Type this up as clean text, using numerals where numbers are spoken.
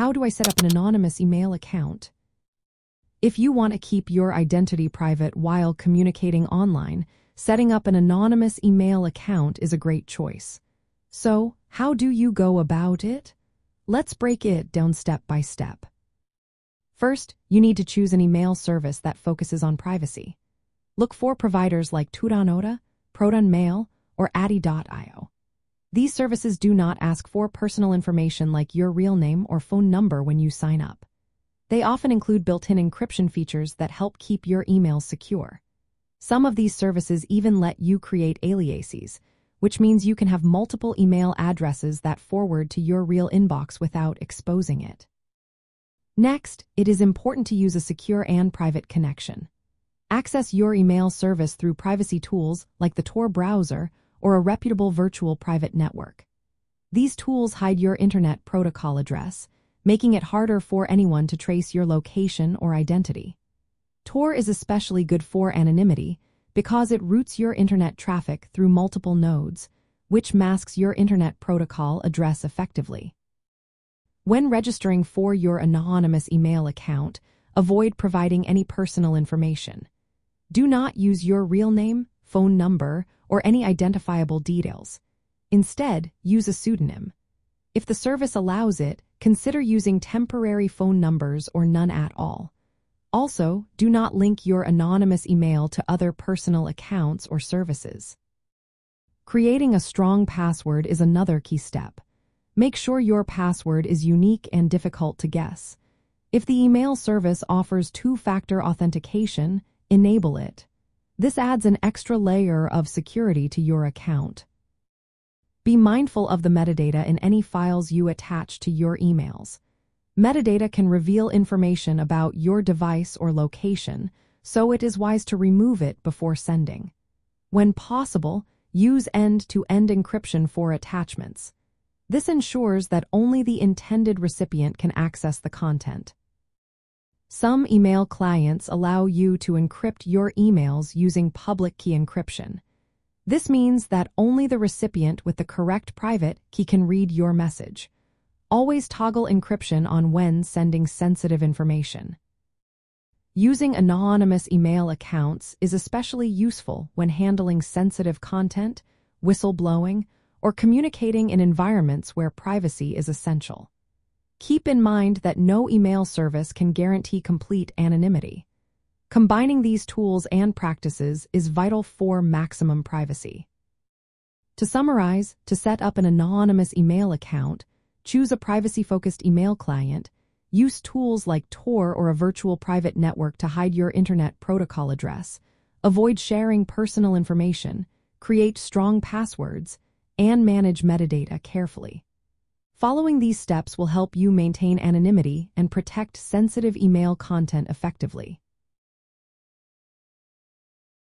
How do I set up an anonymous email account? If you want to keep your identity private while communicating online, setting up an anonymous email account is a great choice. So, how do you go about it? Let's break it down step by step. First, you need to choose an email service that focuses on privacy. Look for providers like Tutanota, Proton Mail, or Addy.io. These services do not ask for personal information like your real name or phone number when you sign up. They often include built-in encryption features that help keep your email secure. Some of these services even let you create aliases, which means you can have multiple email addresses that forward to your real inbox without exposing it. Next, it is important to use a secure and private connection. Access your email service through privacy tools like the Tor browser or a reputable virtual private network. These tools hide your internet protocol address, making it harder for anyone to trace your location or identity. Tor is especially good for anonymity because it routes your internet traffic through multiple nodes, which masks your internet protocol address effectively. When registering for your anonymous email account, avoid providing any personal information. Do not use your real name, phone number, or any identifiable details. Instead, use a pseudonym. If the service allows it, consider using temporary phone numbers or none at all. Also, do not link your anonymous email to other personal accounts or services. Creating a strong password is another key step. Make sure your password is unique and difficult to guess. If the email service offers two-factor authentication, enable it. This adds an extra layer of security to your account. Be mindful of the metadata in any files you attach to your emails. Metadata can reveal information about your device or location, so it is wise to remove it before sending. When possible, use end-to-end encryption for attachments. This ensures that only the intended recipient can access the content. Some email clients allow you to encrypt your emails using public key encryption. This means that only the recipient with the correct private key can read your message. Always toggle encryption on when sending sensitive information. Using anonymous email accounts is especially useful when handling sensitive content, whistleblowing, or communicating in environments where privacy is essential. Keep in mind that no email service can guarantee complete anonymity. Combining these tools and practices is vital for maximum privacy. To summarize, to set up an anonymous email account, choose a privacy-focused email client, use tools like Tor or a virtual private network to hide your internet protocol address, avoid sharing personal information, create strong passwords, and manage metadata carefully. Following these steps will help you maintain anonymity and protect sensitive email content effectively.